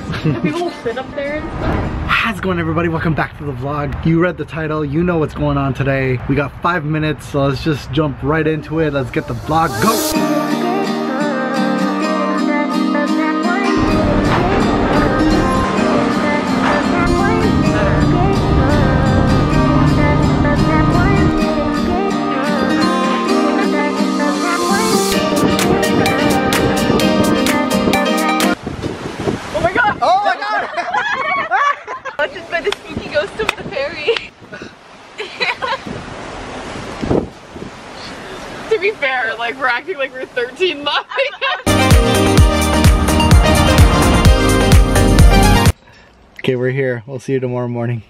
because people will sit up there and stuff. How's it going, everybody? Welcome back to the vlog. You read the title, you know what's going on today. We got 5 minutes, so let's just jump right into it. Let's get the vlog going. Like we're acting like we're 13 months. Okay, we're here. We'll see you tomorrow morning.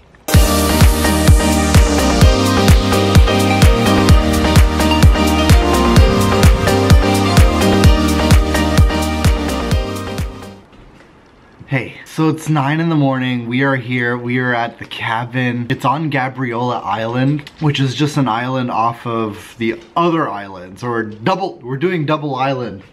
Hey, so it's 9 in the morning. We are here. We are at the cabin. It's on Gabriola Island, which is just an island off of the other island. So we're doing double island.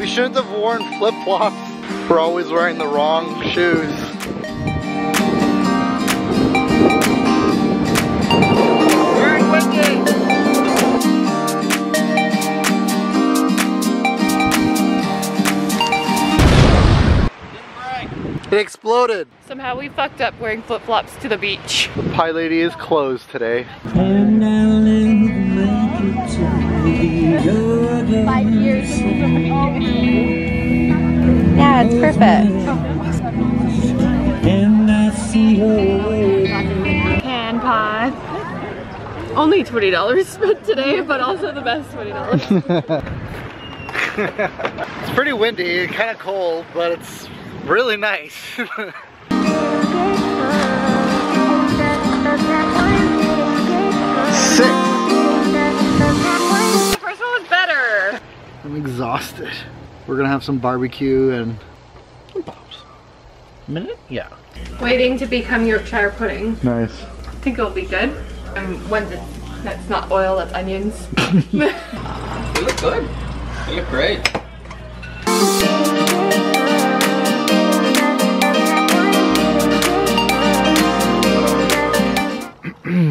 We shouldn't have worn flip-flops. We're always wearing the wrong shoes. It exploded. Somehow we fucked up wearing flip-flops to the beach. The Pie Lady is closed today. 5 years. Yeah, it's perfect. And I see pie. Only $20 spent today, but also the best $20. It's pretty windy, kind of cold, but it's really nice. Sick. The first one was better. I'm exhausted. We're gonna have some barbecue and pops. A minute? Yeah. Waiting to become Yorkshire pudding. Nice. I think it'll be good. When that's not oil, that's onions. You look good. You look great.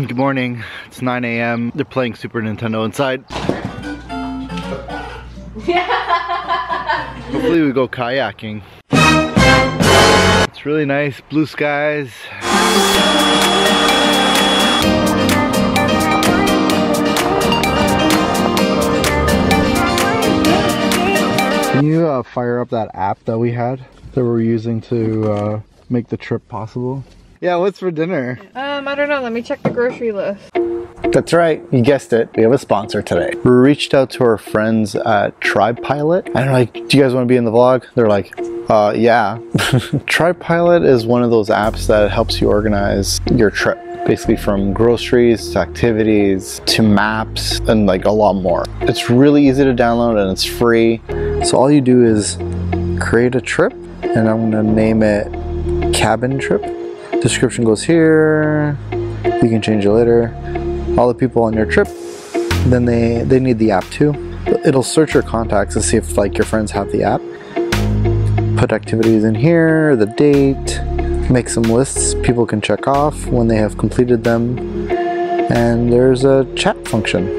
Good morning, it's 9 a.m. They're playing Super Nintendo inside. Hopefully we go kayaking. It's really nice, blue skies. Can you fire up that app that we had, that we're using to make the trip possible? Yeah, what's for dinner? I don't know. Let me check the grocery list. That's right. You guessed it. We have a sponsor today. We reached out to our friends at Tribe Pilot. And like, do you guys want to be in the vlog? They're like, yeah. Tribe Pilot is one of those apps that helps you organize your trip. Basically from groceries to activities to maps and like a lot more. It's really easy to download and it's free. So all you do is create a trip and I'm going to name it Cabin Trip. Description goes here, you can change it later. All the people on your trip, then they need the app too. It'll search your contacts to see if like your friends have the app. Put activities in here, the date, make some lists people can check off when they have completed them. And there's a chat function,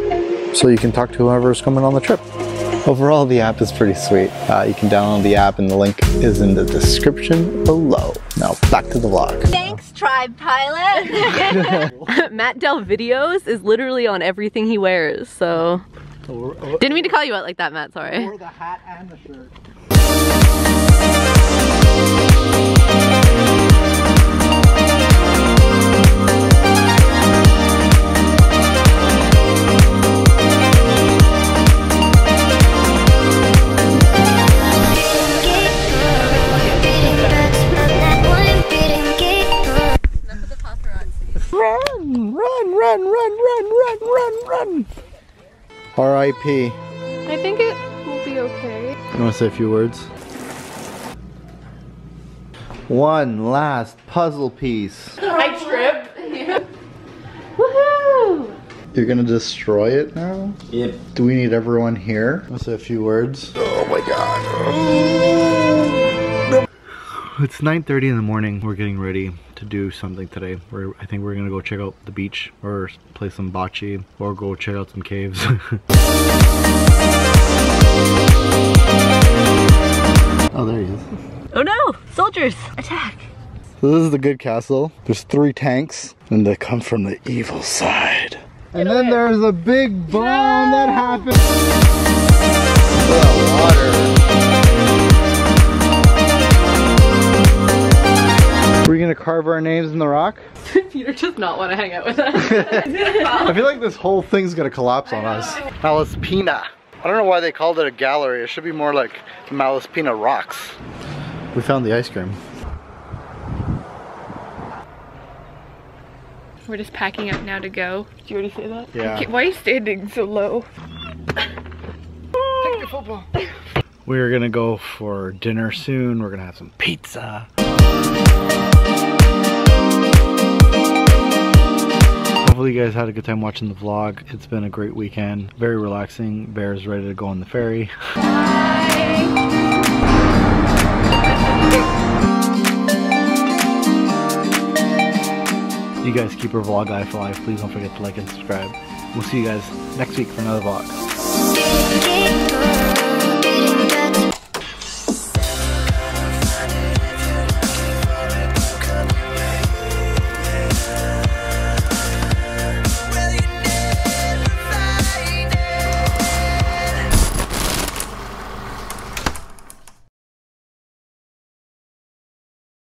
so you can talk to whoever's coming on the trip. Overall, the app is pretty sweet. You can download the app and the link is in the description below. Now back to the vlog. Thanks, Tribe Pilot. Matt Dell Videos is literally on everything he wears, so. Didn't mean to call you out like that, Matt, sorry. Or the hat and the shirt. Run. R.I.P. I think it will be okay. You want to say a few words? One last puzzle piece. I trip. Yeah. Woohoo! You're gonna destroy it now? Yep. Do we need everyone here? I'll say a few words. Oh my god. Oh. No. It's 9:30 in the morning. We're getting ready to do something today. I think we're gonna go check out the beach or play some bocce or go check out some caves. Oh, there he is. Oh no! Soldiers! Attack! So this is the good castle. There's 3 tanks and they come from the evil side. And then there's a big bomb that happened. The water. We're gonna carve our names in the rock. Peter does not want to hang out with us. I feel like this whole thing's gonna collapse on us. Malaspina. I don't know why they called it a gallery. It should be more like Malaspina Rocks. We found the ice cream. We're just packing up now to go. Did you already say that? Yeah. Why are you standing so low? Take the football. We're gonna go for dinner soon. We're gonna have some pizza. Hopefully you guys had a good time watching the vlog. It's been a great weekend. Very relaxing. Bear's ready to go on the ferry. Bye. You guys keep our vlog eye for life. Please don't forget to like and subscribe. We'll see you guys next week for another vlog.